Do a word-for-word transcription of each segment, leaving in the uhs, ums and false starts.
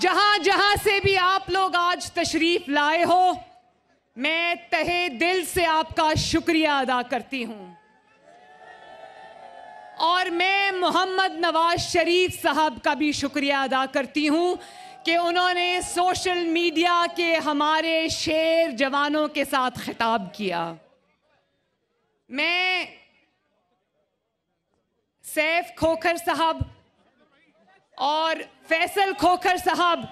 जहाँ जहाँ से भी आप लोग आज तशरीफ लाए हो, मैं तहे दिल से आपका शुक्रिया अदा करती हूँ। और मैं मोहम्मद नवाज शरीफ साहब का भी शुक्रिया अदा करती हूँ कि उन्होंने सोशल मीडिया के हमारे शेर जवानों के साथ खिताब किया। मैं सैफ खोखर साहब और फैसल खोखर साहब,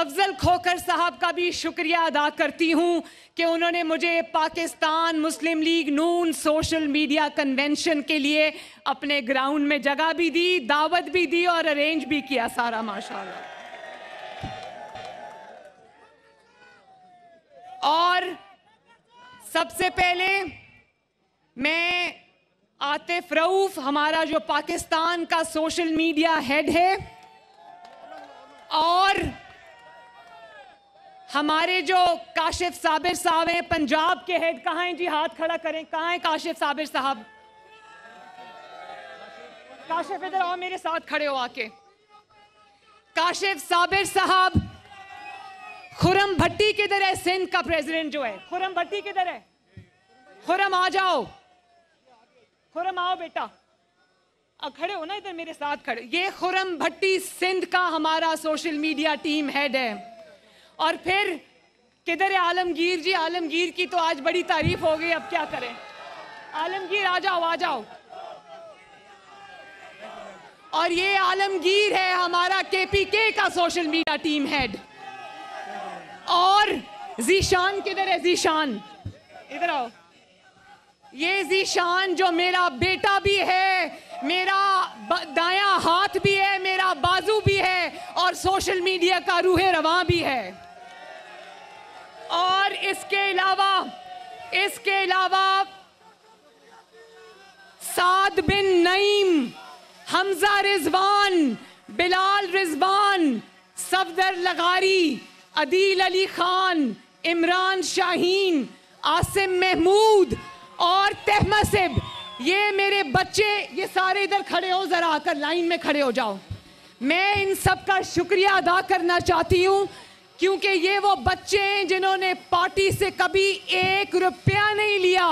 अफजल खोखर साहब का भी शुक्रिया अदा करती हूँ कि उन्होंने मुझे Pakistan Muslim league Noon social media convention के लिए अपने ग्राउंड में जगह भी दी, दावत भी दी और अरेंज भी किया सारा, माशाल्लाह। और सबसे पहले मैं आतिफ रऊफ, हमारा जो पाकिस्तान का सोशल मीडिया हेड है, और हमारे जो काशिफ साबिर साहब हैं पंजाब के हेड, कहाँ हैं जी, हाथ खड़ा करें, कहाँ हैं काशिफ साबिर साहब? काशिफ इधर आओ, मेरे साथ खड़े हो आके। काशिफ साबिर साहब, खुरम भट्टी किधर है, सिंध का प्रेसिडेंट जो है, खुरम भट्टी किधर है? खुरम आ जाओ, खुरम आओ बेटा, अब खड़े हो ना इधर मेरे साथ खड़े। ये खुरम भट्टी सिंध का हमारा सोशल मीडिया टीम हेड है। और फिर किधर है आलमगीर जी? आलमगीर की तो आज बड़ी तारीफ हो गई, अब क्या करें। आलमगीर आ जाओ, आ जाओ। और ये आलमगीर है हमारा केपीके का सोशल मीडिया टीम हेड। और जीशान किधर है? जीशान इधर आओ। ये जीशान जो मेरा बेटा भी है, मेरा दायां हाथ भी है, मेरा बाजू भी है और सोशल मीडिया का रूहे रवां भी है। और इसके अलावा इसके अलावा साद बिन नईम, हमजा रिजवान, बिलाल रिजवान, सफदर लगारी, अदील अली खान, इमरान शाहीन, आसिम महमूद और तहमसिब, ये मेरे बच्चे, ये सारे इधर खड़े हो जरा, आकर लाइन में खड़े हो जाओ। मैं इन सब का शुक्रिया अदा करना चाहती हूँ क्योंकि ये वो बच्चे हैं जिन्होंने पार्टी से कभी एक रुपया नहीं लिया,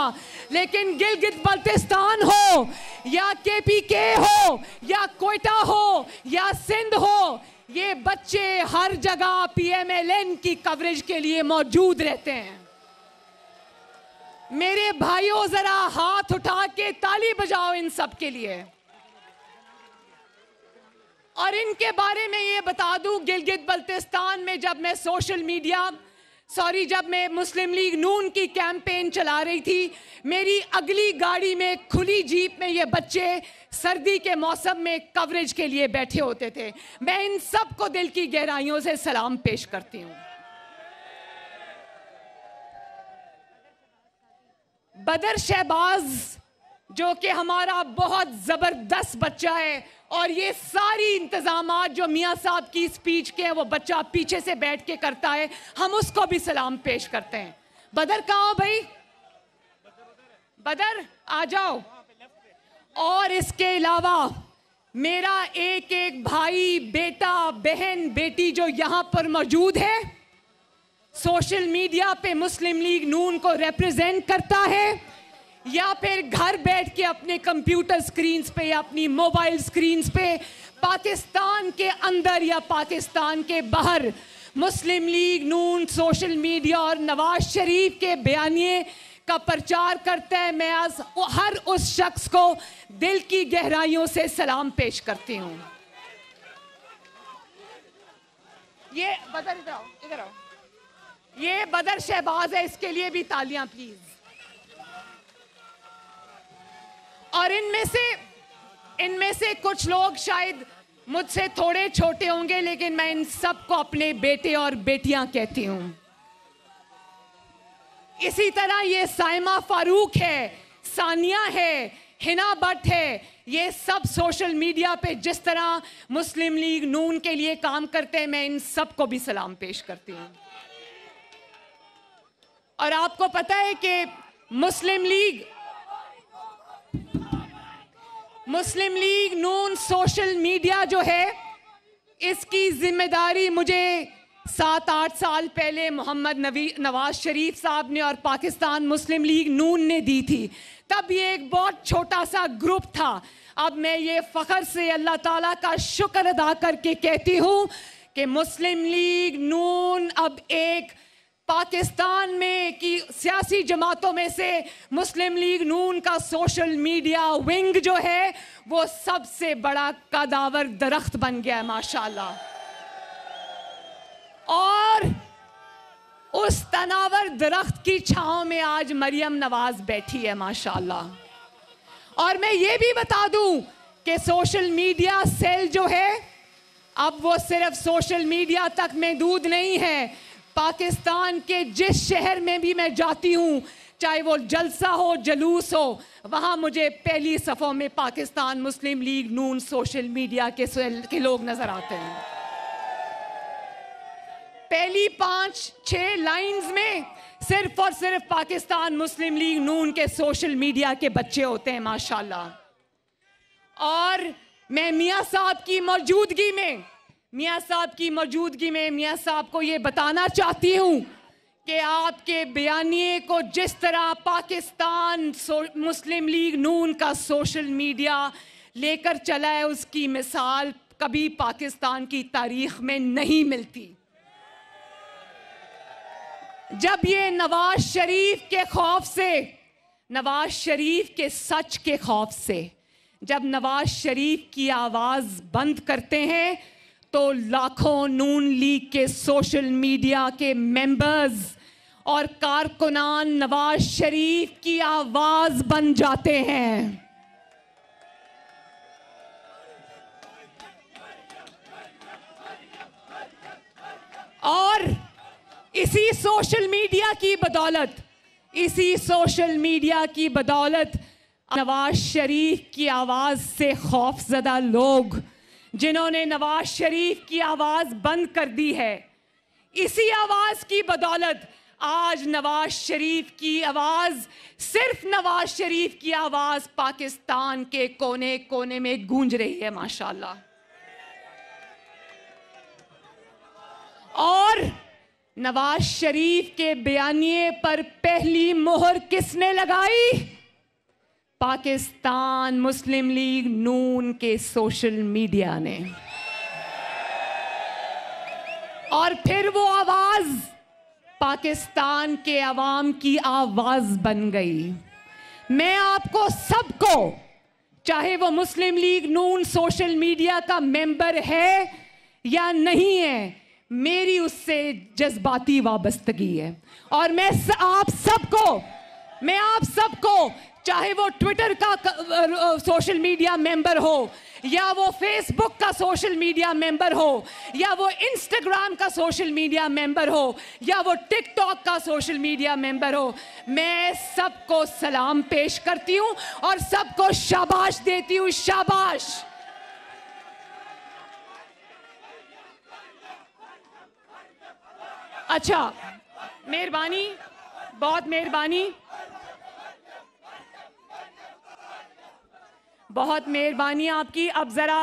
लेकिन गिलगित बल्तिस्तान हो या केपीके हो या कोयटा हो या सिंध हो, ये बच्चे हर जगह पीएमएलएन की कवरेज के लिए मौजूद रहते हैं। मेरे भाइयों, जरा हाथ उठा के ताली बजाओ इन सब के लिए। और इनके बारे में ये बता दूं, गिलगित बल्तिस्तान में जब मैं सोशल मीडिया सॉरी जब मैं मुस्लिम लीग नून की कैंपेन चला रही थी, मेरी अगली गाड़ी में, खुली जीप में ये बच्चे सर्दी के मौसम में कवरेज के लिए बैठे होते थे। मैं इन सब को दिल की गहराइयों से सलाम पेश करती हूँ। बदर शहबाज जो कि हमारा बहुत ज़बरदस्त बच्चा है, और ये सारी इंतज़ामात जो मियाँ साहब की स्पीच के हैं, वो बच्चा पीछे से बैठ के करता है, हम उसको भी सलाम पेश करते हैं। बदर कहाँ हो भाई? बदर आ जाओ। और इसके अलावा मेरा एक एक भाई, बेटा, बहन, बेटी जो यहाँ पर मौजूद है, सोशल मीडिया पे मुस्लिम लीग नून को रिप्रेजेंट करता है, या फिर घर बैठ के अपने कंप्यूटर स्क्रीन्स पे या अपनी मोबाइल स्क्रीन्स पे पाकिस्तान के अंदर या पाकिस्तान के बाहर Muslim league Noon social media और नवाज शरीफ के बयानिए का प्रचार करता है। मैं आज हर उस शख्स को दिल की गहराइयों से सलाम पेश करती हूँ। ये बदर इधर आओ, इधर आओ। ये बदर शहबाज है, इसके लिए भी तालियां प्लीज। और इनमें से इनमें से कुछ लोग शायद मुझसे थोड़े छोटे होंगे, लेकिन मैं इन सबको अपने बेटे और बेटियां कहती हूँ। इसी तरह ये सायमा फारूक है, सानिया है, हिना भट्ट है, ये सब सोशल मीडिया पे जिस तरह मुस्लिम लीग नून के लिए काम करते हैं, मैं इन सबको भी सलाम पेश करती हूँ। और आपको पता है कि Muslim League Muslim league Noon social media जो है, इसकी जिम्मेदारी मुझे सात आठ साल पहले मोहम्मद नवाज शरीफ साहब ने और पाकिस्तान मुस्लिम लीग नून ने दी थी। तब ये एक बहुत छोटा सा ग्रुप था। अब मैं ये फ़ख्र से अल्लाह ताला का शुक्र अदा करके कहती हूँ कि मुस्लिम लीग नून अब एक पाकिस्तान में की सियासी जमातों में से मुस्लिम लीग नून का सोशल मीडिया विंग जो है वो सबसे बड़ा कदावर दरख्त बन गया है माशाल्लाह। और उस तनावर दरख्त की छाँव में आज मरियम नवाज बैठी है माशाल्लाह। और मैं ये भी बता दूं कि सोशल मीडिया सेल जो है अब वो सिर्फ सोशल मीडिया तक महदूद नहीं है। पाकिस्तान के जिस शहर में भी मैं जाती हूँ, चाहे वो जलसा हो जलूस हो, वहाँ मुझे पहली सफ़ों में Pakistan Muslim league Noon social media के के लोग नज़र आते हैं। पहली पाँच छः लाइंस में सिर्फ और सिर्फ पाकिस्तान मुस्लिम लीग नून के सोशल मीडिया के बच्चे होते हैं माशाल्लाह। और मैं मियाँ साहब की मौजूदगी में मियाँ साहब की मौजूदगी में मियाँ साहब को ये बताना चाहती हूँ कि आपके बयानिए को जिस तरह पाकिस्तान मुस्लिम लीग नून का सोशल मीडिया लेकर चला है उसकी मिसाल कभी पाकिस्तान की तारीख में नहीं मिलती। जब ये नवाज शरीफ के खौफ से, नवाज शरीफ के सच के खौफ से जब नवाज शरीफ की आवाज़ बंद करते हैं तो लाखों नून लीग के सोशल मीडिया के मेंबर्स और कारकुनान नवाज शरीफ की आवाज बन जाते हैं। और इसी सोशल मीडिया की बदौलत, इसी सोशल मीडिया की बदौलत नवाज शरीफ की आवाज से खौफजदा लोग जिन्होंने नवाज शरीफ की आवाज़ बंद कर दी है, इसी आवाज़ की बदौलत आज नवाज शरीफ की आवाज़, सिर्फ नवाज शरीफ की आवाज़ पाकिस्तान के कोने कोने में गूंज रही है माशाल्लाह। और नवाज शरीफ के बयानिए पर पहली मोहर किसने लगाई? पाकिस्तान मुस्लिम लीग नून के सोशल मीडिया ने। और फिर वो आवाज पाकिस्तान के अवाम की आवाज बन गई। मैं आपको सबको, चाहे वो Muslim league Noon social media का मेंबर है या नहीं है, मेरी उससे जज्बाती वाबस्तगी है। और मैं आप सबको मैं आप सबको चाहे वो ट्विटर का सोशल मीडिया मेंबर हो या वो फेसबुक का सोशल मीडिया मेंबर हो या वो इंस्टाग्राम का सोशल मीडिया मेंबर हो या वो टिकटॉक का सोशल मीडिया मेंबर हो, मैं सबको सलाम पेश करती हूँ और सबको शाबाश देती हूँ। शाबाश। अच्छा, मेहरबानी, बहुत मेहरबानी, बहुत मेहरबानी आपकी। अब ज़रा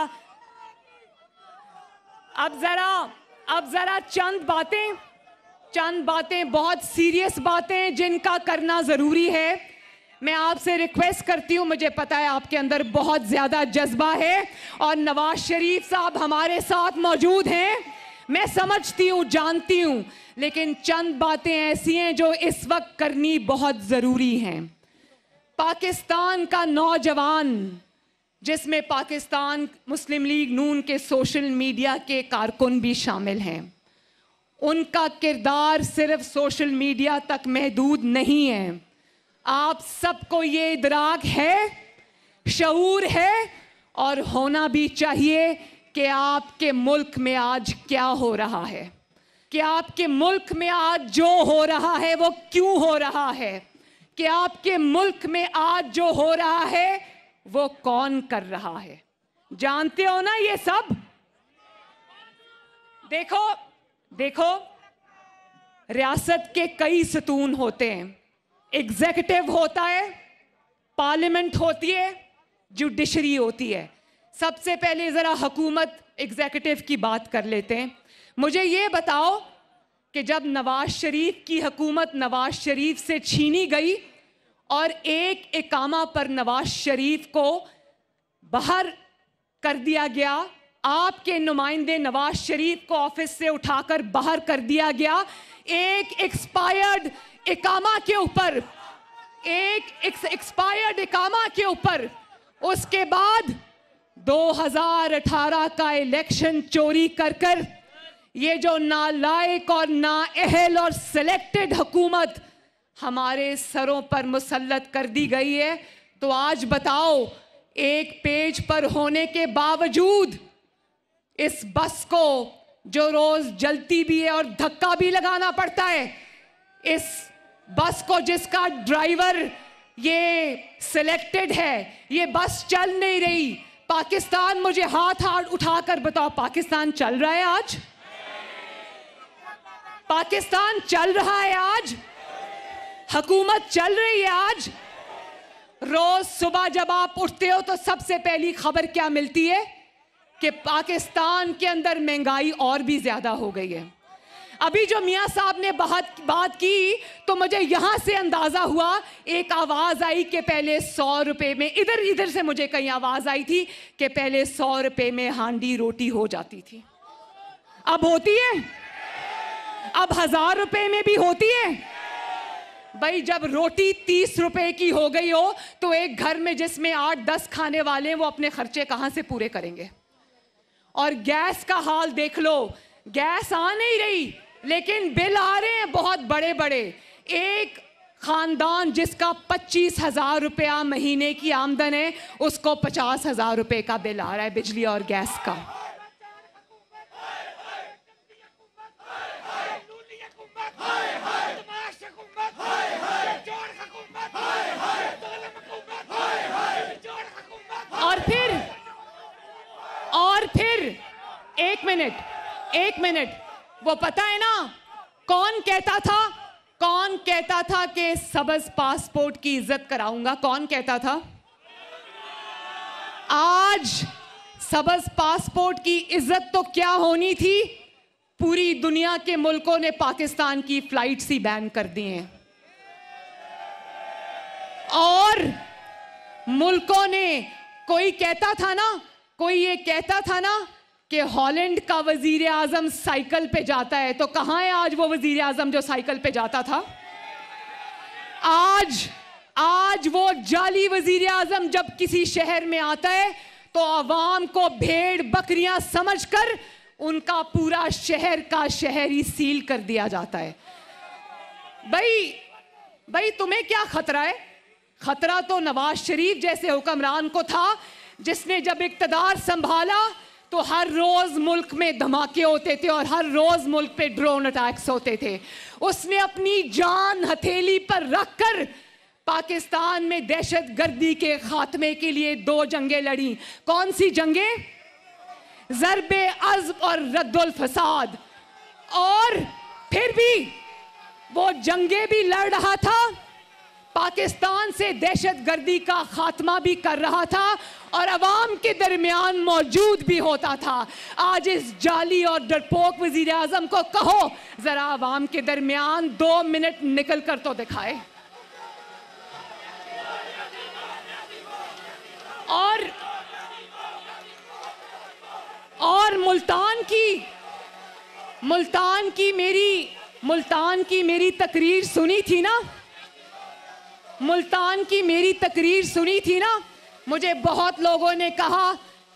अब ज़रा अब ज़रा चंद बातें चंद बातें बहुत सीरियस बातें जिनका करना ज़रूरी है। मैं आपसे रिक्वेस्ट करती हूँ, मुझे पता है आपके अंदर बहुत ज़्यादा जज्बा है और नवाज शरीफ साहब हमारे साथ मौजूद हैं, मैं समझती हूँ, जानती हूँ, लेकिन चंद बातें ऐसी हैं जो इस वक्त करनी बहुत ज़रूरी हैं। पाकिस्तान का नौजवान, जिसमें पाकिस्तान मुस्लिम लीग नून के सोशल मीडिया के कारकुन भी शामिल हैं, उनका किरदार सिर्फ सोशल मीडिया तक महदूद नहीं है। आप सबको ये इदराक है, शऊर है और होना भी चाहिए कि आपके मुल्क में आज क्या हो रहा है, कि आपके मुल्क में आज जो हो रहा है वो क्यों हो रहा है, कि आपके मुल्क में आज जो हो रहा है वो कौन कर रहा है। जानते हो ना ये सब। देखो देखो रियासत के कई सतून होते हैं। एग्जीक्यूटिव होता है, पार्लियामेंट होती है, जुडिशरी होती है। सबसे पहले ज़रा हकूमत एग्जीक्यूटिव की बात कर लेते हैं। मुझे ये बताओ कि जब नवाज शरीफ की हकूमत नवाज शरीफ से छीनी गई और एक इकामा पर नवाज शरीफ को बाहर कर दिया गया, आपके नुमाइंदे नवाज शरीफ को ऑफिस से उठाकर बाहर कर दिया गया, एक एक्सपायर्ड इकामा के ऊपर, एक एक्सपायर्ड इकामा के ऊपर। उसके बाद दो हज़ार अठारह का इलेक्शन चोरी कर कर ये जो नालायक और नाअहल और सिलेक्टेड हुकूमत हमारे सरों पर मुसल्लत कर दी गई है। तो आज बताओ, एक पेज पर होने के बावजूद इस बस को जो रोज जलती भी है और धक्का भी लगाना पड़ता है, इस बस को जिसका ड्राइवर ये सिलेक्टेड है, ये बस चल नहीं रही। पाकिस्तान, मुझे हाथ हाथ उठाकर बताओ, पाकिस्तान चल रहा है आज? पाकिस्तान चल रहा है आज? हुकूमत चल रही है आज? रोज सुबह जब आप उठते हो तो सबसे पहली खबर क्या मिलती है? कि पाकिस्तान के अंदर महंगाई और भी ज्यादा हो गई है। अभी जो मियाँ साहब ने बहुत बात की तो मुझे यहाँ से अंदाज़ा हुआ, एक आवाज़ आई कि पहले सौ रुपये में, इधर इधर से मुझे कहीं आवाज़ आई थी कि पहले सौ रुपये में हांडी रोटी हो जाती थी, अब होती है, अब हज़ार रुपये में भी होती है। भाई, जब रोटी तीस रुपये की हो गई हो तो एक घर में जिसमें आठ दस खाने वाले हैं वो अपने खर्चे कहाँ से पूरे करेंगे? और गैस का हाल देख लो, गैस आ नहीं रही लेकिन बिल आ रहे हैं बहुत बड़े बड़े। एक खानदान जिसका पच्चीस हजार रुपया महीने की आमदन है उसको पचास हजार रुपये का बिल आ रहा है बिजली और गैस का। और फिर और फिर एक मिनट एक मिनट वो पता है ना कौन कहता था, कौन कहता था कि सबज पासपोर्ट की इज्जत कराऊंगा? कौन कहता था? आज सबज पासपोर्ट की इज्जत तो क्या होनी थी, पूरी दुनिया के मुल्कों ने पाकिस्तान की फ्लाइट्स ही बैन कर दी हैं और मुल्कों ने, कोई कहता था ना, कोई ये कहता था ना कि हॉलैंड का वजीर आजम साइकिल पे जाता है, तो कहाँ है आज वो वजीर आजम जो साइकिल पे जाता था? आज आज वो जाली वजीर आजम जब किसी शहर में आता है तो आवाम को भेड़ बकरियां समझकर उनका पूरा शहर का शहर ही सील कर दिया जाता है। भाई भाई तुम्हें क्या खतरा है? खतरा तो नवाज शरीफ जैसे हुक्मरान को था, जिसने जब इक़्तिदार संभाला तो हर रोज़ मुल्क में धमाके होते थे और हर रोज़ मुल्क पे ड्रोन अटैक्स होते थे। उसने अपनी जान हथेली पर रखकर पाकिस्तान में दहशत गर्दी के खात्मे के लिए दो जंगें लड़ी। कौन सी जंगें? ज़र्ब-ए-अज़ब और रद्द-उल-फसाद। और फिर भी वो जंगें भी लड़ रहा था, पाकिस्तान से दहशत गर्दी का खात्मा भी कर रहा था और अवाम के दरमियान मौजूद भी होता था। आज इस जाली और डरपोक वजीर आजम को कहो जरा अवाम के दरमियान दो मिनट निकल कर तो दिखाए। और और मुल्तान की मुल्तान की मेरी मुल्तान की मेरी तकरीर सुनी थी ना, मुल्तान की मेरी तकरीर सुनी थी ना, मुझे बहुत लोगों ने कहा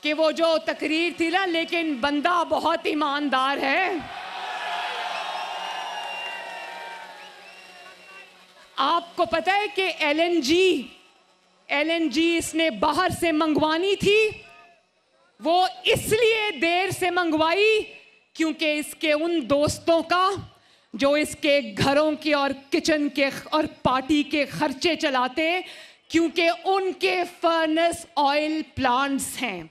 कि वो जो तकरीर थी ना, लेकिन बंदा बहुत ईमानदार है। आपको पता है कि एलएनजी एलएनजी इसने बाहर से मंगवानी थी, वो इसलिए देर से मंगवाई क्योंकि इसके उन दोस्तों का जो इसके घरों के और किचन के और पार्टी के खर्चे चलाते, क्योंकि उनके फर्नेस ऑयल प्लांट्स हैं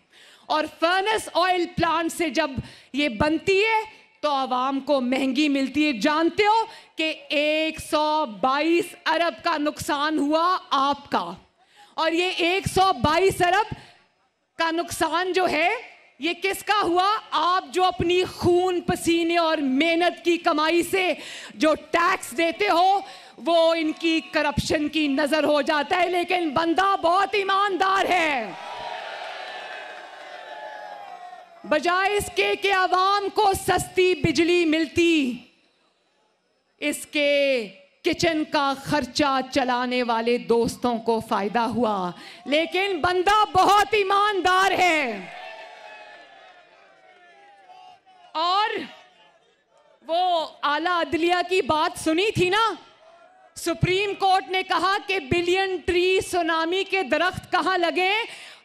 और फर्नेस ऑयल प्लांट से जब ये बनती है तो आवाम को महंगी मिलती है। जानते हो कि एक सौ बाईस अरब का नुकसान हुआ आपका, और ये एक सौ बाईस अरब का नुकसान जो है ये किसका हुआ? आप जो अपनी खून पसीने और मेहनत की कमाई से जो टैक्स देते हो वो इनकी करप्शन की नजर हो जाता है। लेकिन बंदा बहुत ईमानदार है, बजाय इसके कि आवाम को सस्ती बिजली मिलती, इसके किचन का खर्चा चलाने वाले दोस्तों को फायदा हुआ। लेकिन बंदा बहुत ईमानदार है और वो आला अदलिया की बात सुनी थी ना, सुप्रीम कोर्ट ने कहा कि बिलियन ट्री सुनामी के दरख्त कहाँ लगे,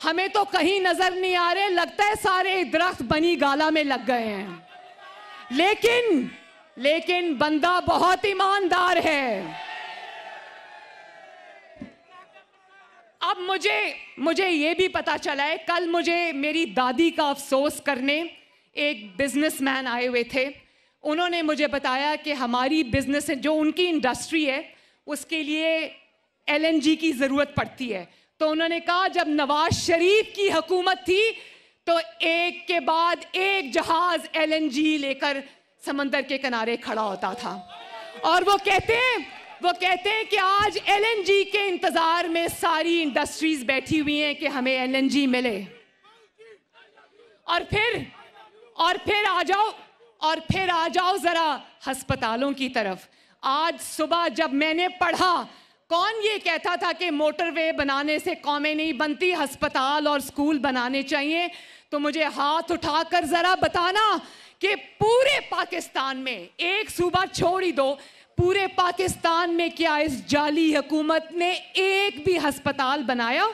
हमें तो कहीं नजर नहीं आ रहे, लगता है सारे दरख्त बनी गाला में लग गए हैं। लेकिन लेकिन बंदा बहुत ईमानदार है। अब मुझे मुझे ये भी पता चला है, कल मुझे मेरी दादी का अफसोस करने एक बिजनेसमैन आए हुए थे, उन्होंने मुझे बताया कि हमारी बिजनेस जो उनकी इंडस्ट्री है उसके लिए एलएनजी की ज़रूरत पड़ती है। तो उन्होंने कहा जब नवाज शरीफ की हुकूमत थी तो एक के बाद एक जहाज़ एलएनजी लेकर समंदर के किनारे खड़ा होता था, और वो कहते हैं वो कहते हैं कि आज एलएनजी के इंतज़ार में सारी इंडस्ट्रीज बैठी हुई हैं कि हमें एलएनजी मिले। और फिर और फिर आ जाओ और फिर आ जाओ ज़रा हस्पतालों की तरफ। आज सुबह जब मैंने पढ़ा, कौन ये कहता था कि मोटरवे बनाने से कौमें नहीं बनती, हस्पताल और स्कूल बनाने चाहिए, तो मुझे हाथ उठाकर ज़रा बताना कि पूरे पाकिस्तान में, एक सूबा छोड़ ही दो, पूरे पाकिस्तान में क्या इस जाली हुकूमत ने एक भी हस्पताल बनाया?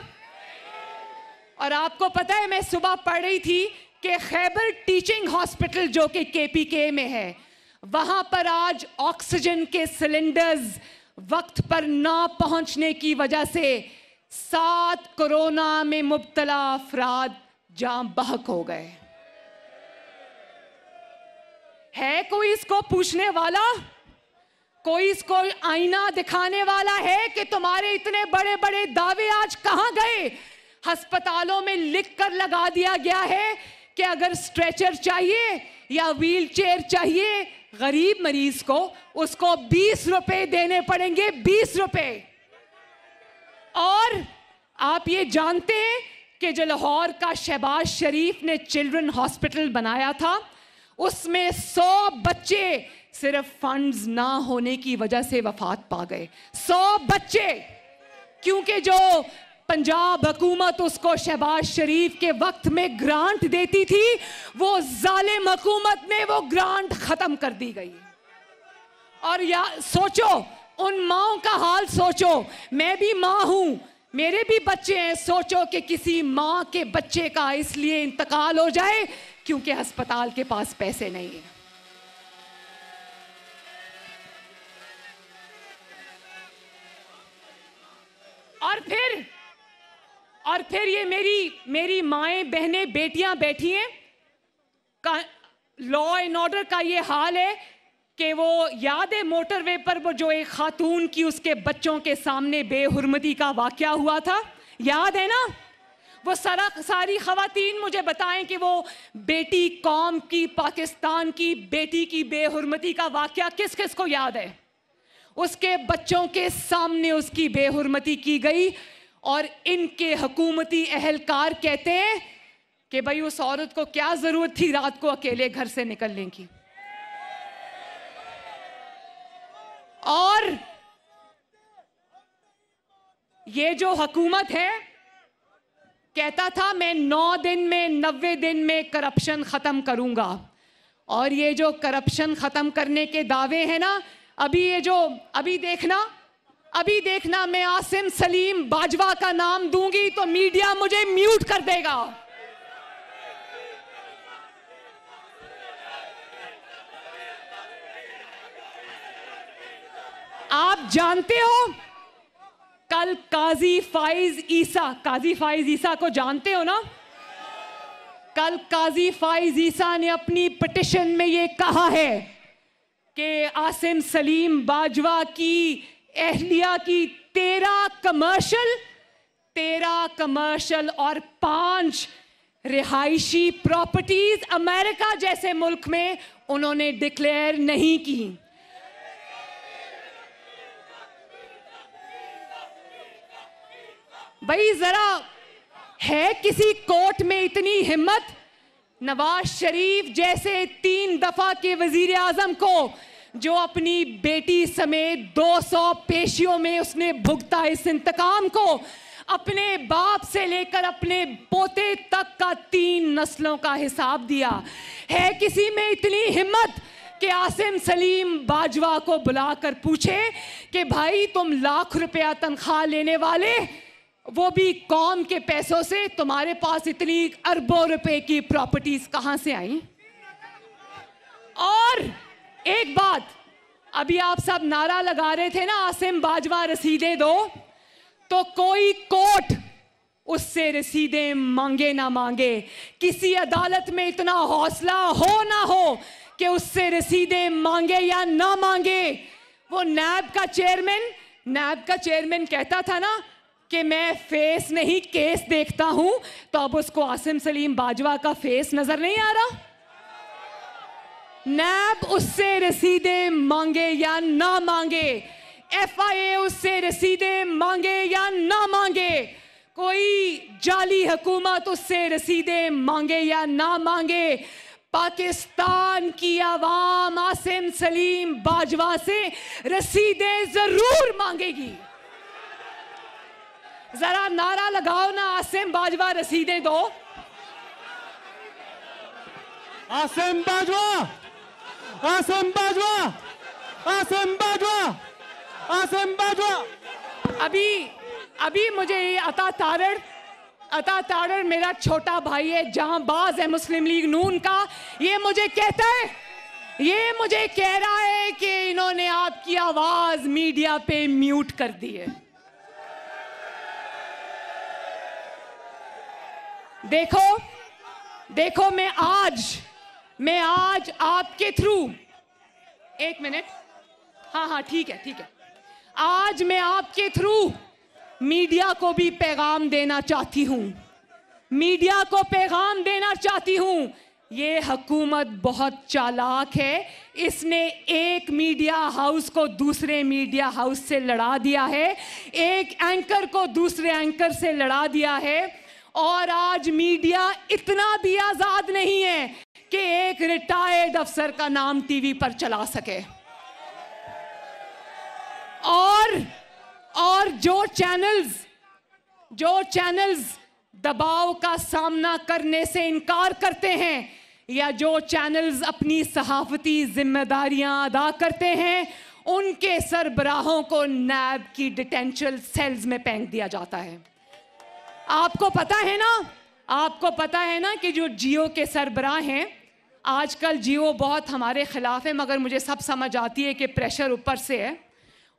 और आपको पता है, मैं सुबह पढ़ रही थी कि खैबर टीचिंग हॉस्पिटल जो कि केपीके में है, वहाँ पर आज ऑक्सीजन के सिलेंडर्स वक्त पर ना पहुँचने की वजह से सात कोरोना में मुब्तला अफराद जाम बहक हो गए। है कोई इसको पूछने वाला? कोई इसको आईना दिखाने वाला है कि तुम्हारे इतने बड़े बड़े दावे आज कहाँ गए? हस्पतालों में लिख कर लगा दिया गया है कि अगर स्ट्रेचर चाहिए या व्हीलचेयर चाहिए गरीब मरीज को, उसको बीस रुपए देने पड़ेंगे, बीस रुपए। और आप ये जानते हैं कि जो लाहौर का शहबाज शरीफ ने चिल्ड्रन हॉस्पिटल बनाया था, उसमें सौ बच्चे सिर्फ फंड्स ना होने की वजह से वफात पा गए, सौ बच्चे, क्योंकि जो पंजाब हुकूमत उसको शहबाज शरीफ के वक्त में ग्रांट देती थी, वो जालिम हुकूमत में वो ग्रांट खत्म कर दी गई। और या सोचो उन माओं का हाल, सोचो, मैं भी माँ हूँ, मेरे भी बच्चे हैं, सोचो कि किसी माँ के बच्चे का इसलिए इंतकाल हो जाए क्योंकि अस्पताल के पास पैसे नहीं है। और फिर और फिर ये मेरी मेरी माएँ, बहनें, बेटियां बैठी हैं, का लॉ एंड ऑर्डर का ये हाल है कि वो, याद है मोटरवे पर वो जो एक खातून की उसके बच्चों के सामने बेहुरमती का वाक़या हुआ था, याद है ना? वो सारा सारी ख़वातीन मुझे बताएं कि वो बेटी कौम की, पाकिस्तान की बेटी की बेहुरमती का वाक़या किस किस को याद है? उसके बच्चों के सामने उसकी बेहुरमती की गई, और इनके हुकूमती अहलकार कहते हैं कि भाई उस औरत को क्या जरूरत थी रात को अकेले घर से निकलने की। और ये जो हुकूमत है कहता था मैं नौ दिन में, नब्बे दिन में करप्शन खत्म करूंगा, और ये जो करप्शन खत्म करने के दावे हैं ना, अभी ये जो अभी देखना अभी देखना मैं आसिम सलीम बाजवा का नाम दूंगी तो मीडिया मुझे म्यूट कर देगा। आप जानते हो, कल काजी फाइज ईसा, काजी फाइज ईसा को जानते हो ना, कल काजी फाइज ईसा ने अपनी पिटिशन में ये कहा है कि आसिम सलीम बाजवा की एहलिया की तेरह कमर्शल तेरह कमर्शल और पांच रिहायशी प्रॉपर्टीज अमेरिका जैसे मुल्क में उन्होंने डिक्लेयर नहीं की। भाई जरा है किसी कोर्ट में इतनी हिम्मत नवाज शरीफ जैसे तीन दफा के वजीर आजम को, जो अपनी बेटी समेत दो सौ पेशियों में उसने भुगता इस इंतकाम को, अपने बाप से लेकर अपने पोते तक का तीन नस्लों का हिसाब दिया। है किसी में इतनी हिम्मत कि आसिम सलीम बाजवा को बुलाकर पूछे कि भाई तुम लाख रुपया तनख्वाह लेने वाले, वो भी कौम के पैसों से, तुम्हारे पास इतनी अरबों रुपए की प्रॉपर्टीज कहां से आई? और एक बात, अभी आप सब नारा लगा रहे थे ना, आसिम बाजवा रसीदें दो, तो कोई कोर्ट उससे रसीदें मांगे ना मांगे, किसी अदालत में इतना हौसला हो ना हो कि उससे रसीदें मांगे या ना मांगे। वो नैब का चेयरमैन नैब का चेयरमैन कहता था ना कि मैं फेस नहीं केस देखता हूं, तो अब उसको आसिम सलीम बाजवा का फेस नजर नहीं आ रहा? नैब उससे रसीदें मांगे या ना मांगे, एफ आई ए उससे रसीदें मांगे या ना मांगे, कोई जाली हुकूमत उससे रसीदें मांगे या ना मांगे, पाकिस्तान की आवाम आसिम सलीम बाजवा से रसीदें जरूर मांगेगी। जरा नारा लगाओ ना, आसिम बाजवा रसीदें दो। आसिम बाजवा, आसिम बाजवा, आसिम बाजवा, आसिम बाजवा। अभी अभी मुझे ये अता तारड़ अता तारड़ मेरा छोटा भाई है, जहांबाज है मुस्लिम लीग नून का, ये मुझे कहता है, ये मुझे कह रहा है कि इन्होंने आपकी आवाज मीडिया पे म्यूट कर दी है। देखो देखो मैं आज मैं आज आपके थ्रू एक मिनट हाँ हाँ ठीक है ठीक है आज मैं आपके थ्रू मीडिया को भी पैगाम देना चाहती हूँ मीडिया को पैगाम देना चाहती हूँ ये हकूमत बहुत चालाक है। इसने एक मीडिया हाउस को दूसरे मीडिया हाउस से लड़ा दिया है, एक एंकर को दूसरे एंकर से लड़ा दिया है, और आज मीडिया इतना भी आजाद नहीं है कि एक रिटायर्ड अफसर का नाम टीवी पर चला सके। और और जो चैनल्स जो चैनल्स दबाव का सामना करने से इनकार करते हैं, या जो चैनल्स अपनी सहाफती जिम्मेदारियां अदा करते हैं, उनके सरबराहों को नैब की डिटेंशन सेल्स में फेंक दिया जाता है। आपको पता है ना आपको पता है ना कि जो जियो के सरबराह हैं, आजकल जियो बहुत हमारे खिलाफ है, मगर मुझे सब समझ आती है कि प्रेशर ऊपर से है।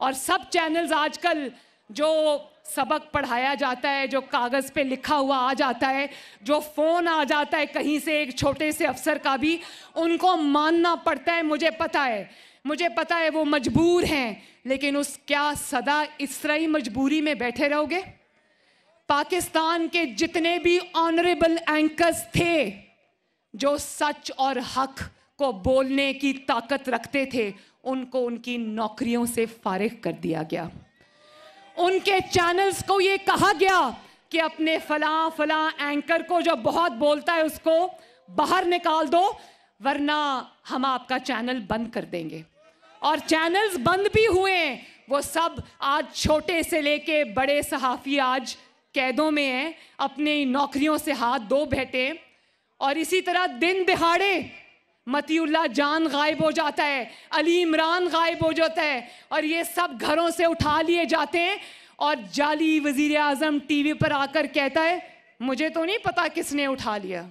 और सब चैनल्स आजकल जो सबक पढ़ाया जाता है, जो कागज़ पे लिखा हुआ आ जाता है, जो फ़ोन आ जाता है कहीं से एक छोटे से अफसर का, भी उनको मानना पड़ता है। मुझे पता है मुझे पता है वो मजबूर हैं, लेकिन उस क्या सदा इस तरह ही मजबूरी में बैठे रहोगे? पाकिस्तान के जितने भी ऑनरेबल एंकर्स थे, जो सच और हक को बोलने की ताकत रखते थे, उनको उनकी नौकरियों से फारिग कर दिया गया। उनके चैनल्स को ये कहा गया कि अपने फलां फलां एंकर को, जो बहुत बोलता है, उसको बाहर निकाल दो, वरना हम आपका चैनल बंद कर देंगे। और चैनल्स बंद भी हुए। वो सब आज छोटे से लेके बड़े सहाफ़ी आज कैदों में हैं, अपनी नौकरियों से हाथ धो बैठे। और इसी तरह दिन दिहाड़े मतीउल्ला जान गायब हो जाता है, अली इमरान गायब हो जाता है, और ये सब घरों से उठा लिए जाते हैं। और जाली वजीर आज़म टीवी पर आकर कहता है, मुझे तो नहीं पता किसने उठा लिया।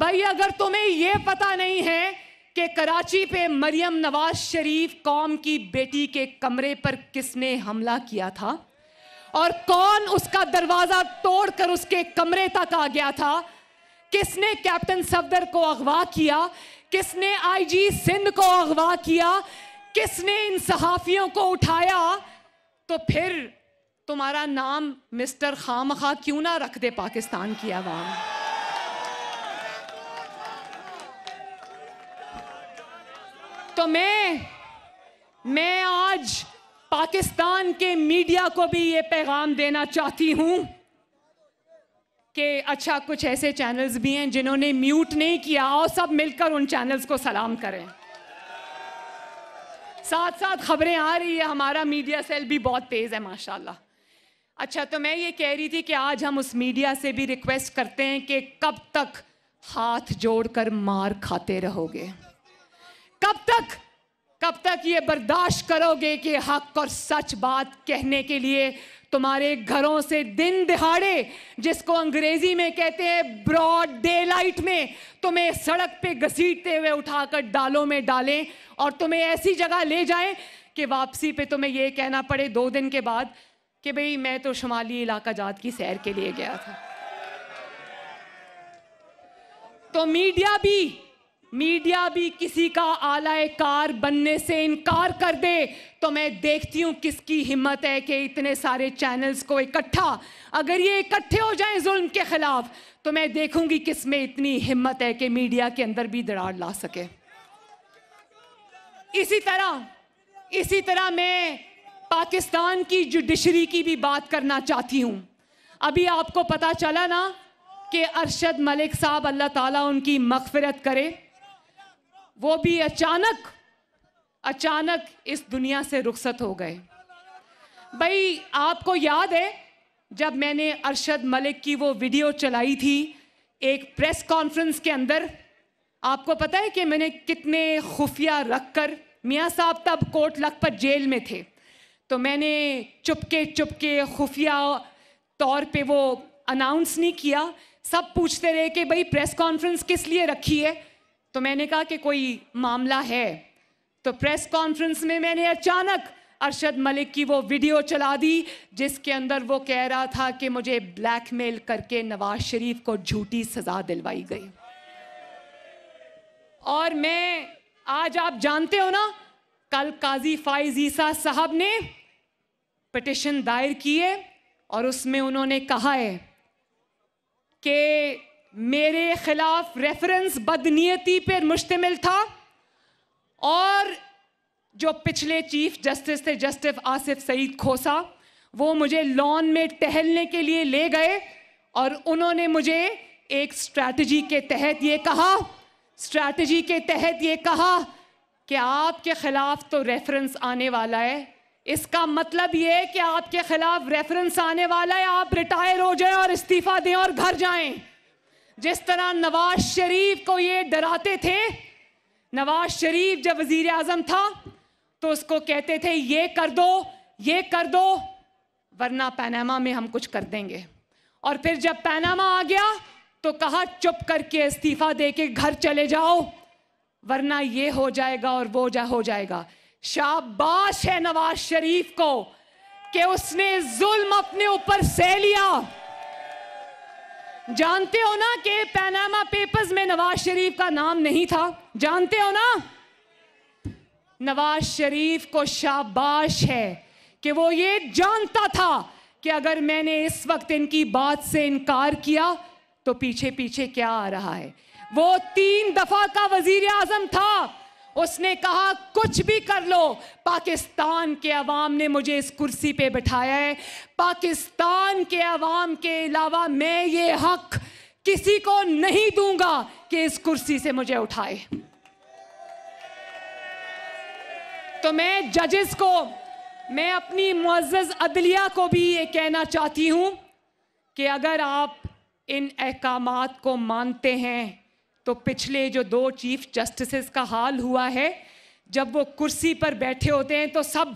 भाई अगर तुम्हें ये पता नहीं है कि कराची पे मरियम नवाज शरीफ कौम की बेटी के कमरे पर किसने हमला किया था और कौन उसका दरवाज़ा तोड़कर उसके कमरे तक आ गया था, किसने कैप्टन सफदर को अगवा किया, किसने आईजी सिंध को अगवा किया, किसने इन सहाफ़ियों को उठाया, तो फिर तुम्हारा नाम मिस्टर खामखा क्यों ना रख दे पाकिस्तान की आवाम। तो मैं मैं आज पाकिस्तान के मीडिया को भी ये पैगाम देना चाहती हूँ कि अच्छा कुछ ऐसे चैनल्स भी हैं जिन्होंने म्यूट नहीं किया, और सब मिलकर उन चैनल्स को सलाम करें। साथ साथ खबरें आ रही है, हमारा मीडिया सेल भी बहुत तेज़ है माशाल्लाह। अच्छा, तो मैं ये कह रही थी कि आज हम उस मीडिया से भी रिक्वेस्ट करते हैं कि कब तक हाथ जोड़कर मार खाते रहोगे, कब तक कब तक ये बर्दाश्त करोगे कि हक और सच बात कहने के लिए तुम्हारे घरों से दिन दिहाड़े, जिसको अंग्रेजी में कहते हैं ब्रॉड डे लाइट में, तुम्हें सड़क पे घसीटते हुए उठाकर डालों में डालें और तुम्हें ऐसी जगह ले जाएं कि वापसी पे तुम्हें ये कहना पड़े दो दिन के बाद कि भाई मैं तो शुमाली इलाका जात की सैर के लिए गया था। तो मीडिया भी मीडिया भी किसी का आलाए कार बनने से इनकार कर दे तो मैं देखती हूँ किसकी हिम्मत है कि इतने सारे चैनल्स को इकट्ठा, अगर ये इकट्ठे हो जाएं जुल्म के खिलाफ, तो मैं देखूंगी किस में इतनी हिम्मत है कि मीडिया के अंदर भी दरार ला सके। इसी तरह इसी तरह मैं पाकिस्तान की जुडिशरी की भी बात करना चाहती हूँ। अभी आपको पता चला ना कि अरशद मलिक साहब, अल्लाह ताला उनकी मग़फ़िरत करे, वो भी अचानक अचानक इस दुनिया से रुखसत हो गए। भाई आपको याद है जब मैंने अरशद मलिक की वो वीडियो चलाई थी एक प्रेस कॉन्फ्रेंस के अंदर, आपको पता है कि मैंने कितने खुफिया रखकर, मियाँ साहब तब कोट लखपत जेल में थे, तो मैंने चुपके चुपके खुफिया तौर पे वो अनाउंस नहीं किया। सब पूछते रहे कि भाई प्रेस कॉन्फ्रेंस किस लिए रखी है, तो मैंने कहा कि कोई मामला है। तो प्रेस कॉन्फ्रेंस में मैंने अचानक अरशद मलिक की वो वीडियो चला दी जिसके अंदर वो कह रहा था कि मुझे ब्लैकमेल करके नवाज शरीफ को झूठी सज़ा दिलवाई गई। और मैं आज, आप जानते हो ना, कल काजी फाइज ईसा साहब ने पिटिशन दायर किए और उसमें उन्होंने कहा है कि मेरे खिलाफ रेफरेंस बदनीयती पर मुश्तमिल था और जो पिछले चीफ जस्टिस थे जस्टिस आसिफ सईद खोसा, वो मुझे लॉन में टहलने के लिए ले गए और उन्होंने मुझे एक स्ट्रैटेजी के तहत ये कहा स्ट्रैटेजी के तहत ये कहा कि आपके ख़िलाफ़ तो रेफरेंस आने वाला है, इसका मतलब ये है कि आपके ख़िलाफ़ रेफरेंस आने वाला है, आप रिटायर हो जाएं और इस्तीफ़ा दें और घर जाएं। जिस तरह नवाज शरीफ को ये डराते थे, नवाज शरीफ जब वज़ीर आज़म था तो उसको कहते थे ये कर दो ये कर दो वरना पनामा में हम कुछ कर देंगे, और फिर जब पनामा आ गया तो कहा चुप करके इस्तीफ़ा दे के घर चले जाओ वरना ये हो जाएगा और वो जा हो जाएगा। शाबाश है नवाज शरीफ को कि उसने जुल्म अपने ऊपर सह लिया। जानते हो ना कि पनामा पेपर्स में नवाज शरीफ का नाम नहीं था, जानते हो ना। नवाज शरीफ को शाबाश है कि वो ये जानता था कि अगर मैंने इस वक्त इनकी बात से इनकार किया तो पीछे पीछे क्या आ रहा है। वो तीन दफा का वजीर आजम था, उसने कहा कुछ भी कर लो, पाकिस्तान के अवाम ने मुझे इस कुर्सी पे बिठाया है, पाकिस्तान के अवाम के अलावा मैं ये हक किसी को नहीं दूंगा कि इस कुर्सी से मुझे उठाए। तो मैं जजेस को, मैं अपनी मुअज़्ज़ज़ अदलिया को भी ये कहना चाहती हूँ कि अगर आप इन अहकामात को मानते हैं तो पिछले जो दो चीफ जस्टिसेस का हाल हुआ है, जब वो कुर्सी पर बैठे होते हैं तो सब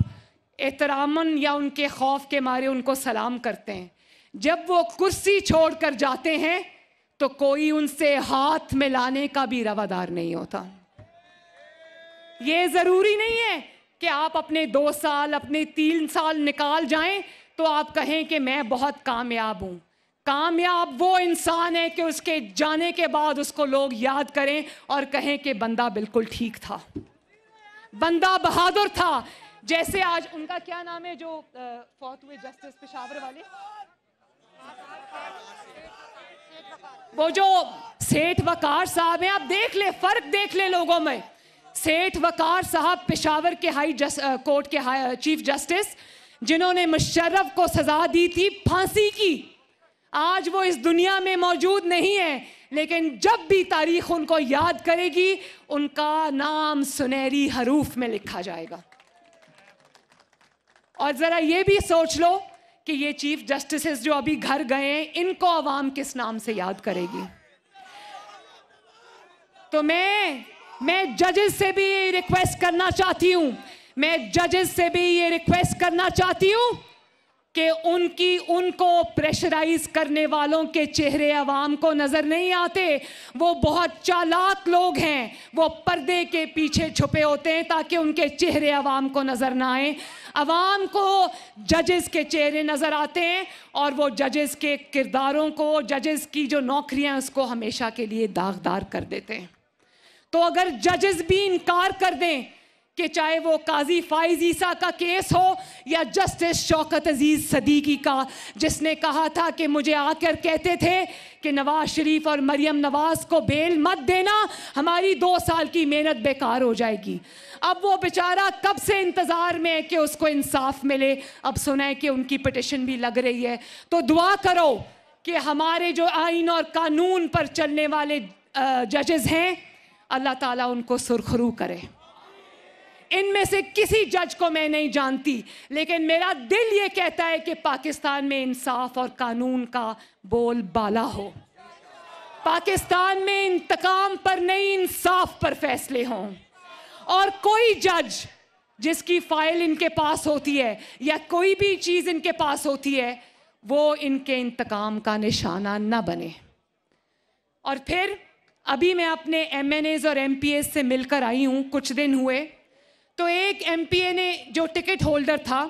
एहतरामन या उनके खौफ के मारे उनको सलाम करते हैं, जब वो कुर्सी छोड़कर जाते हैं तो कोई उनसे हाथ मिलाने का भी रवादार नहीं होता। ये ज़रूरी नहीं है कि आप अपने दो साल अपने तीन साल निकाल जाएं तो आप कहें कि मैं बहुत कामयाब हूँ। कामयाब वो इंसान है कि उसके जाने के बाद उसको लोग याद करें और कहें कि बंदा बिल्कुल ठीक था, बंदा बहादुर था। जैसे आज उनका क्या नाम है जो फौत हुए जस्टिस पेशावर वाले, वो जो सेठ वकार साहब हैं, आप देख ले फर्क देख ले लोगों में। सेठ वकार साहब पेशावर के हाई कोर्ट के हाई चीफ जस्टिस जिन्होंने मुशर्रफ को सजा दी थी फांसी की, आज वो इस दुनिया में मौजूद नहीं है, लेकिन जब भी तारीख उनको याद करेगी उनका नाम सुनहरी हरूफ में लिखा जाएगा। और ज़रा ये भी सोच लो कि ये चीफ जस्टिसेस जो अभी घर गए हैं इनको आवाम किस नाम से याद करेगी। तो मैं मैं जजेस से भी रिक्वेस्ट करना चाहती हूँ मैं जजेस से भी ये रिक्वेस्ट करना चाहती हूँ कि उनकी उनको प्रेशराइज करने वालों के चेहरे आवाम को नज़र नहीं आते। वो बहुत चालाक लोग हैं, वो पर्दे के पीछे छुपे होते हैं ताकि उनके चेहरे आवाम को नज़र ना आए। आवाम को जजेस के चेहरे नज़र आते हैं और वो जजेस के किरदारों को, जजेस की जो नौकरियां हैं उसको हमेशा के लिए दागदार कर देते हैं। तो अगर जजेस भी इनकार कर दें कि चाहे वो काजी फाइज ईसा का केस हो या जस्टिस शौकत अजीज़ सिद्दीकी का, जिसने कहा था कि मुझे आकर कहते थे कि नवाज शरीफ और मरियम नवाज को बेल मत देना, हमारी दो साल की मेहनत बेकार हो जाएगी। अब वो बेचारा कब से इंतज़ार में है कि उसको इंसाफ मिले। अब सुना है कि उनकी पिटिशन भी लग रही है। तो दुआ करो कि हमारे जो आइन और कानून पर चलने वाले जजेस हैं, अल्लाह ताला उनको सुरखरू करे। इनमें से किसी जज को मैं नहीं जानती, लेकिन मेरा दिल ये कहता है कि पाकिस्तान में इंसाफ और कानून का बोल बाला हो। पाकिस्तान में इंतकाम पर नहीं, इंसाफ पर फैसले हों। और कोई जज जिसकी फाइल इनके पास होती है या कोई भी चीज़ इनके पास होती है, वो इनके इंतकाम का निशाना ना बने। और फिर अभी मैं अपने एम एन एज़ और एम पी एज़ से मिलकर आई हूँ, कुछ दिन हुए। तो एक एमपीए ने जो टिकट होल्डर था,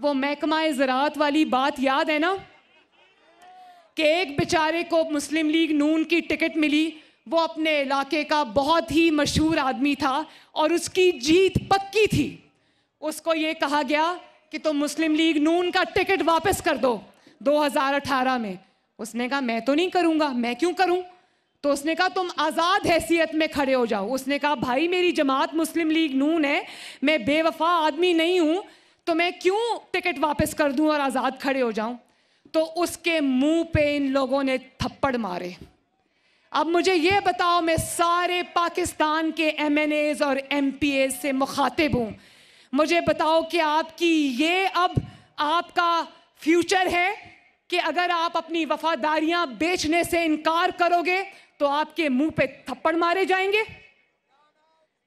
वो महकमा ज़राअत वाली बात याद है ना, कि एक बेचारे को मुस्लिम लीग नून की टिकट मिली। वो अपने इलाके का बहुत ही मशहूर आदमी था और उसकी जीत पक्की थी। उसको ये कहा गया कि तुम मुस्लिम लीग नून का टिकट वापस कर दो दो हज़ार अठारह में। उसने कहा मैं तो नहीं करूँगा, मैं क्यों करूँ? तो उसने कहा तुम आज़ाद हैसियत में खड़े हो जाओ। उसने कहा भाई मेरी जमात मुस्लिम लीग नून है, मैं बेवफा आदमी नहीं हूँ, तो मैं क्यों टिकट वापस कर दूँ और आज़ाद खड़े हो जाऊँ। तो उसके मुंह पे इन लोगों ने थप्पड़ मारे। अब मुझे ये बताओ, मैं सारे पाकिस्तान के एम एन एज़ और एम पी एज़ से मुखातिब हूँ, मुझे बताओ कि आपकी ये अब आपका फ्यूचर है कि अगर आप अपनी वफादारियाँ बेचने से इनकार करोगे तो आपके मुंह पे थप्पड़ मारे जाएंगे।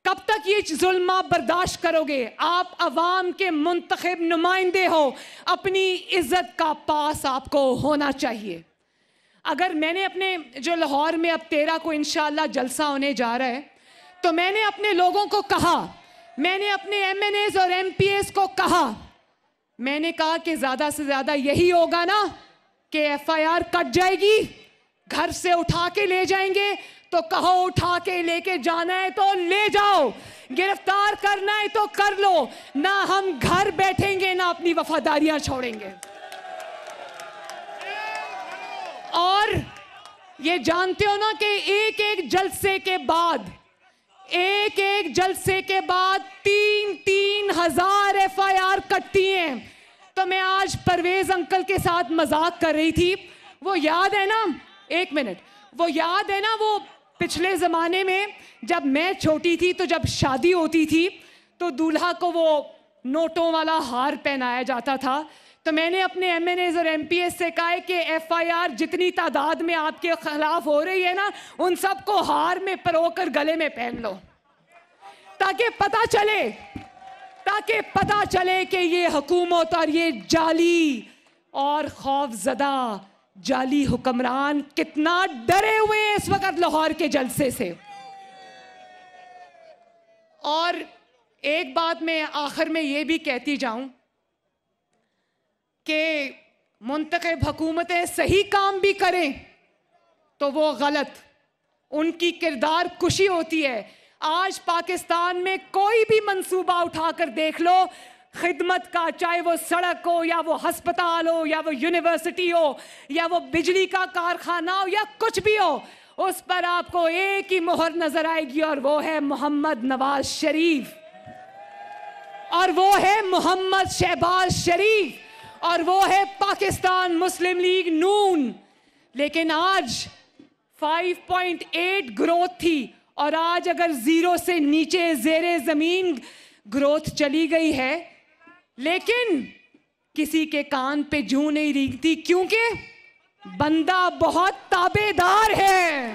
कब तक ये जुल्म बर्दाश्त करोगे? आप अवाम के मुंतखब नुमाइंदे हो, अपनी इज्जत का पास आपको होना चाहिए। अगर मैंने अपने जो लाहौर में अब तेरह को इंशाअल्लाह जलसा होने जा रहा है, तो मैंने अपने लोगों को कहा, मैंने अपने एम एन एज़ और एम पी एज़ को कहा, मैंने कहा कि ज़्यादा से ज़्यादा यही होगा ना कि एफ आई आर कट जाएगी, घर से उठा के ले जाएंगे, तो कहो उठा के लेके जाना है तो ले जाओ, गिरफ्तार करना है तो कर लो, ना हम घर बैठेंगे ना अपनी वफादारियां छोड़ेंगे। और ये जानते हो ना कि एक एक जलसे के बाद एक एक जलसे के बाद तीन तीन हजार एफ आई आर कटती हैं। तो मैं आज परवेज अंकल के साथ मजाक कर रही थी, वो याद है ना, एक मिनट, वो याद है ना, वो पिछले ज़माने में जब मैं छोटी थी तो जब शादी होती थी तो दूल्हा को वो नोटों वाला हार पहनाया जाता था। तो मैंने अपने एम एन एज़ और एम पी एस से कहा है कि एफ़ आई आर जितनी तादाद में आपके खिलाफ हो रही है ना, उन सबको हार में परोकर गले में पहन लो, ताकि पता चले ताकि पता चले कि ये हुकूमत और ये जाली और खौफजदा जाली हुक्मरान कितना डरे हुए हैं इस वक्त लाहौर के जलसे से। और एक बात मैं आखिर में ये भी कहती जाऊं कि मुंतखब हुकूमतें सही काम भी करें तो वो गलत, उनकी किरदार कुशी होती है। आज पाकिस्तान में कोई भी मंसूबा उठाकर देख लो, खिदमत का, चाहे वो सड़क हो या वो हस्पताल हो या वो यूनिवर्सिटी हो या वो बिजली का कारखाना हो या कुछ भी हो, उस पर आपको एक ही मोहर नजर आएगी और वो है मोहम्मद नवाज शरीफ, और वो है मोहम्मद शहबाज शरीफ, और वो है पाकिस्तान मुस्लिम लीग नून। लेकिन आज फाइव पॉइंट एट ग्रोथ थी और आज अगर जीरो से नीचे जेरे जमीन ग्रोथ चली गई है, लेकिन किसी के कान पे जूं नहीं रींगती, क्योंकि बंदा बहुत ताबेदार है।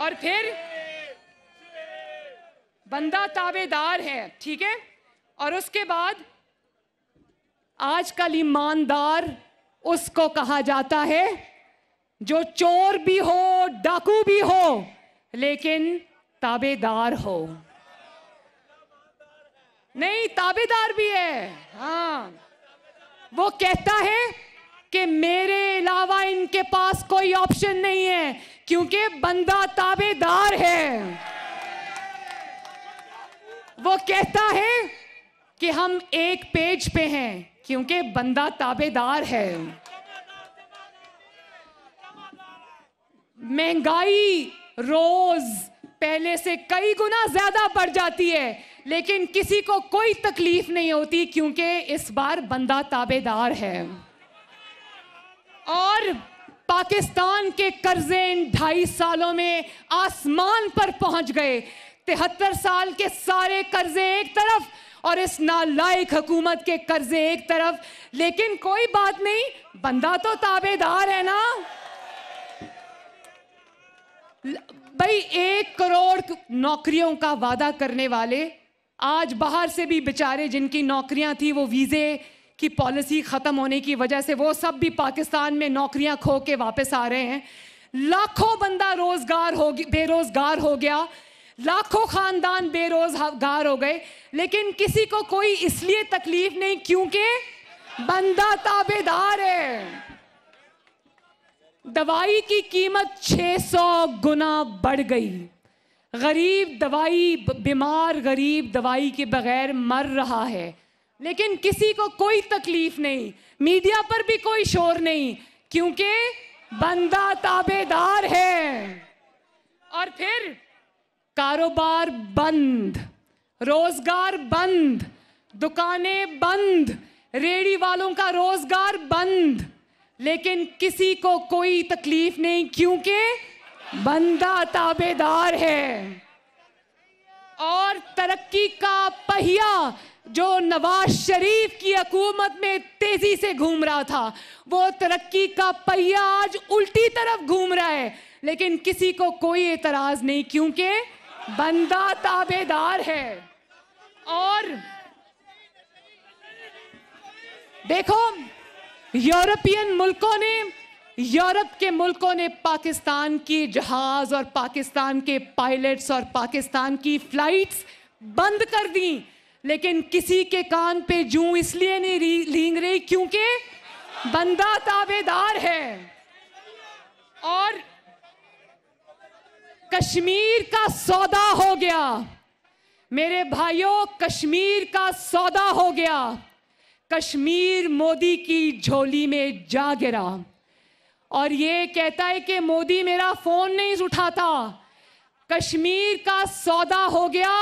और फिर बंदा ताबेदार है, ठीक है। और उसके बाद आजकल ईमानदार उसको कहा जाता है जो चोर भी हो, डाकू भी हो, लेकिन ताबेदार हो। नहीं, ताबेदार भी है, हाँ। वो कहता है कि मेरे अलावा इनके पास कोई ऑप्शन नहीं है, क्योंकि बंदा ताबेदार है। वो कहता है कि हम एक पेज पे हैं, क्योंकि बंदा ताबेदार है। महंगाई रोज पहले से कई गुना ज्यादा बढ़ जाती है, लेकिन किसी को कोई तकलीफ नहीं होती, क्योंकि इस बार बंदा ताबेदार है। और पाकिस्तान के कर्जे इन ढाई सालों में आसमान पर पहुंच गए। तिहत्तर साल के सारे कर्जे एक तरफ और इस नालायक हुकूमत के कर्जे एक तरफ, लेकिन कोई बात नहीं, बंदा तो ताबेदार है ना भाई। एक करोड़ नौकरियों का वादा करने वाले आज बाहर से भी बेचारे जिनकी नौकरियां थी, वो वीज़े की पॉलिसी ख़त्म होने की वजह से वो सब भी पाकिस्तान में नौकरियां खो के वापस आ रहे हैं। लाखों बंदा रोजगार हो बेरोजगार हो गया, लाखों खानदान बेरोजगार हो गए, लेकिन किसी को कोई इसलिए तकलीफ नहीं क्योंकि बंदा ताबेदार है। दवाई की कीमत छह सौ गुना बढ़ गई। गरीब दवाई बीमार गरीब दवाई के बगैर मर रहा है, लेकिन किसी को कोई तकलीफ नहीं, मीडिया पर भी कोई शोर नहीं, क्योंकि बंदा ताबेदार है। और फिर कारोबार बंद, रोजगार बंद, दुकानें बंद, रेडी वालों का रोजगार बंद, लेकिन किसी को कोई तकलीफ नहीं क्योंकि बंदा ताबेदार है। और तरक्की का पहिया जो नवाज शरीफ की हुकूमत में तेजी से घूम रहा था, वो तरक्की का पहिया आज उल्टी तरफ घूम रहा है, लेकिन किसी को कोई एतराज नहीं क्योंकि बंदा ताबेदार है। और देखो, यूरोपियन मुल्कों ने, यूरोप के मुल्कों ने पाकिस्तान की जहाज और पाकिस्तान के पायलट्स और पाकिस्तान की फ्लाइट्स बंद कर दी, लेकिन किसी के कान पे जूं इसलिए नहीं रींग रही क्योंकि बंदा ताबेदार है। और कश्मीर का सौदा हो गया मेरे भाइयों, कश्मीर का सौदा हो गया। कश्मीर मोदी की झोली में जा गिरा और ये कहता है कि मोदी मेरा फोन नहीं उठाता। कश्मीर का सौदा हो गया,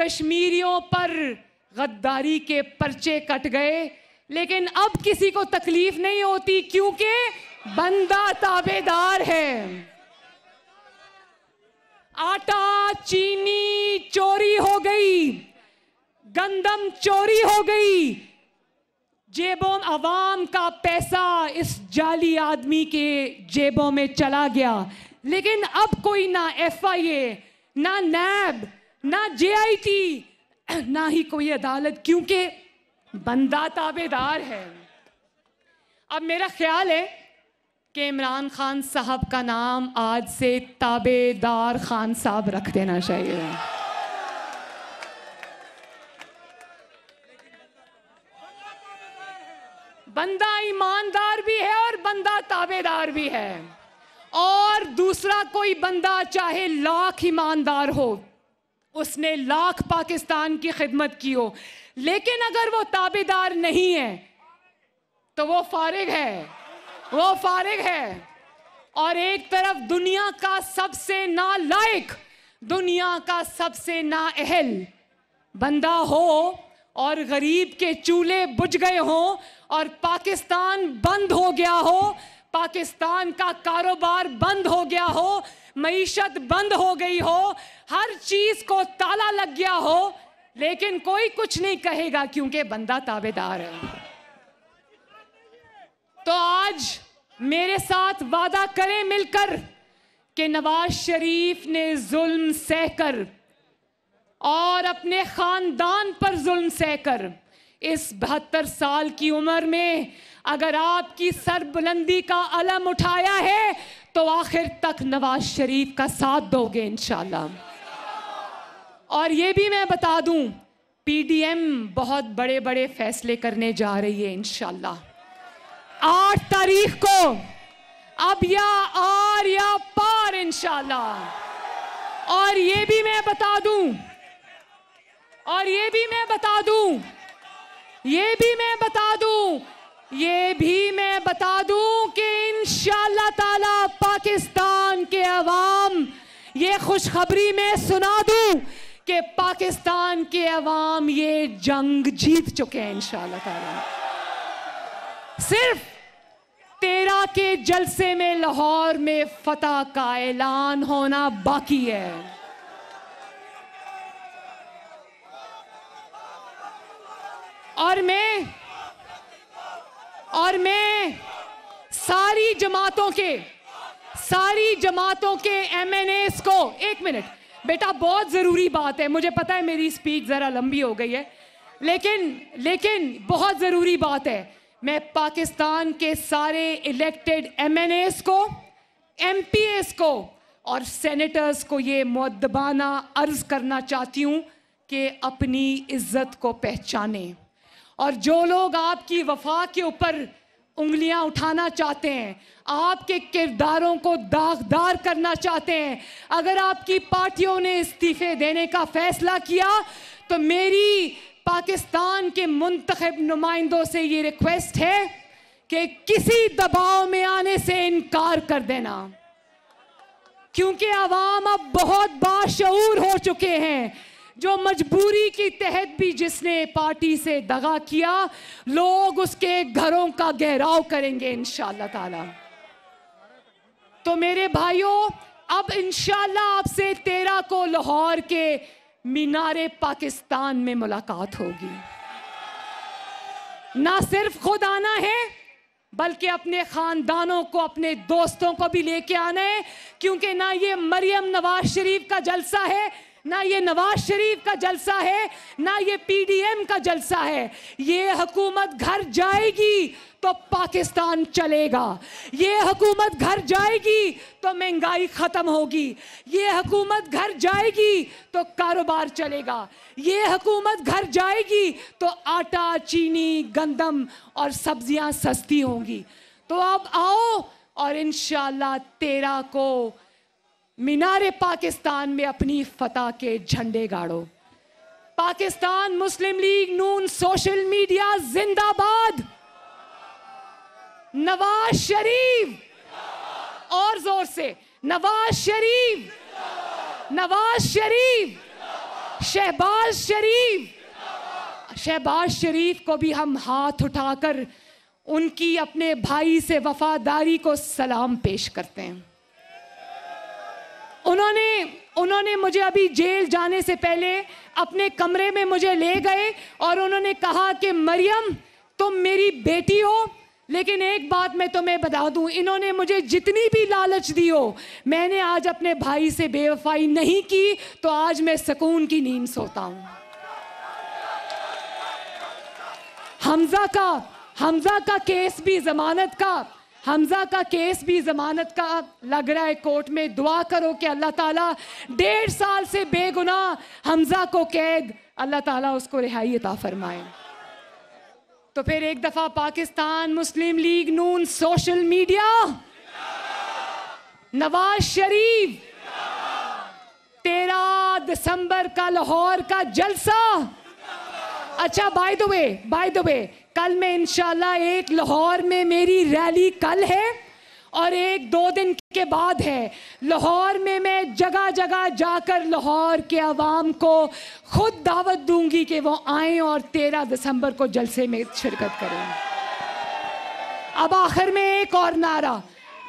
कश्मीरियों पर गद्दारी के पर्चे कट गए, लेकिन अब किसी को तकलीफ नहीं होती क्योंकि बंदा ताबेदार है। आटा चीनी चोरी हो गई, गंदम चोरी हो गई, जेबों अवाम का पैसा इस जाली आदमी के जेबों में चला गया, लेकिन अब कोई ना एफ आई ए, ना नैब, ना जे आई टी, ना ही कोई अदालत, क्योंकि बंदा ताबेदार है। अब मेरा ख्याल है कि इमरान खान साहब का नाम आज से ताबेदार खान साहब रख देना चाहिए। बंदा ईमानदार भी है और बंदा ताबेदार भी है। और दूसरा कोई बंदा चाहे लाख ईमानदार हो, उसने लाख पाकिस्तान की खिदमत की हो, लेकिन अगर वो ताबेदार नहीं है तो वो फारिग है, वो फारिग है। और एक तरफ दुनिया का सबसे ना लायक, दुनिया का सबसे ना अहल बंदा हो और गरीब के चूल्हे बुझ गए हों और पाकिस्तान बंद हो गया हो, पाकिस्तान का कारोबार बंद हो गया हो, मईशत बंद हो गई हो, हर चीज़ को ताला लग गया हो, लेकिन कोई कुछ नहीं कहेगा क्योंकि बंदा ताबेदार है। तो आज मेरे साथ वादा करें मिलकर कि नवाज शरीफ ने जुल्म सहकर और अपने ख़ानदान पर जुल्म सहकर इस बहत्तर साल की उम्र में अगर आपकी सरबुलंदी का अलम उठाया है तो आखिर तक नवाज शरीफ का साथ दोगे इंशाल्लाह। और ये भी मैं बता दूं, पीडीएम बहुत बड़े बड़े फैसले करने जा रही है इंशाल्लाह। आठ तारीख को अब या आर या पार इंशाल्लाह। और ये भी मैं बता दूं और ये भी मैं बता दूं ये भी मैं बता दूं ये भी मैं बता दूं कि इंशाअल्लाह ताला पाकिस्तान के अवाम ये खुशखबरी में सुना दूं कि पाकिस्तान के अवाम ये जंग जीत चुके हैं इंशाअल्लाह ताला। सिर्फ तेरह के जलसे में लाहौर में फतह का ऐलान होना बाकी है। और मैं और मैं सारी जमातों के सारी जमातों के एम एन एस को, एक मिनट बेटा बहुत ज़रूरी बात है, मुझे पता है मेरी स्पीच ज़रा लंबी हो गई है, लेकिन लेकिन बहुत ज़रूरी बात है। मैं पाकिस्तान के सारे इलेक्टेड एम एन एस को, एम पी एस को और सेनेटर्स को ये मुद्दबाना अर्ज़ करना चाहती हूँ कि अपनी इज़्ज़त को पहचानें। और जो लोग आपकी वफा के ऊपर उंगलियां उठाना चाहते हैं, आपके किरदारों को दागदार करना चाहते हैं, अगर आपकी पार्टियों ने इस्तीफे देने का फैसला किया तो मेरी पाकिस्तान के मुंतखब नुमाइंदों से ये रिक्वेस्ट है कि किसी दबाव में आने से इनकार कर देना, क्योंकि आवाम अब बहुत बाशऊर हो चुके हैं। जो मजबूरी की तहत भी जिसने पार्टी से दगा किया, लोग उसके घरों का घेराव करेंगे इंशाल्लाह ताला। तो मेरे भाइयों, अब इंशाल्लाह आपसे तेरह को लाहौर के मीनारे पाकिस्तान में मुलाकात होगी। ना सिर्फ खुद आना है बल्कि अपने ख़ानदानों को, अपने दोस्तों को भी लेके आना है, क्योंकि ना ये मरियम नवाज शरीफ का जलसा है, ना ये नवाज शरीफ का जलसा है, ना ये पी डी एम का जलसा है। ये हुकूमत घर जाएगी तो पाकिस्तान चलेगा, ये हुकूमत घर जाएगी तो महंगाई ख़त्म होगी, ये हुकूमत घर जाएगी तो कारोबार चलेगा, ये हुकूमत घर जाएगी तो आटा, चीनी, गंदम और सब्जियां सस्ती होंगी। तो आप आओ और इंशाल्लाह तेरह को मीनारे पाकिस्तान में अपनी फतह के झंडे गाड़ो। Pakistan Muslim league Noon social media जिंदाबाद, नवाज शरीफ, और जोर से नवाज शरीफ, नवाज शरीफ, शहबाज शरीफ। शहबाज शरीफ को भी हम हाथ उठाकर उनकी अपने भाई से वफादारी को सलाम पेश करते हैं। उन्होंने उन्होंने मुझे अभी जेल जाने से पहले अपने कमरे में मुझे ले गए और उन्होंने कहा कि मरियम तुम मेरी बेटी हो, लेकिन एक बात मैं तुम्हें बता दूं, इन्होंने मुझे जितनी भी लालच दी हो, मैंने आज अपने भाई से बेवफाई नहीं की, तो आज मैं सुकून की नींद सोता हूँ। हमजा का हमजा का केस भी जमानत का हमजा का केस भी जमानत का लग रहा है कोर्ट में। दुआ करो कि अल्लाह ताला डेढ़ साल से बेगुनाह हमजा को कैद, अल्लाह ताला उसको रिहाई अता फरमाए। तो फिर एक दफ़ा Pakistan Muslim league Noon social media, Nawaz Sharif, तेरह दो दिसंबर का लाहौर का जलसा। अच्छा by the way by the way कल मैं इंशाल्लाह एक लाहौर में मेरी रैली कल है और एक दो दिन के बाद है। लाहौर में मैं जगह जगह जाकर लाहौर के आवाम को खुद दावत दूंगी कि वो आएँ और तेरह दिसंबर को जलसे में शिरकत करें। अब आखिर में एक और नारा,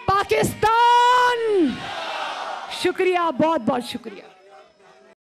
पाकिस्तान। शुक्रिया, बहुत बहुत शुक्रिया।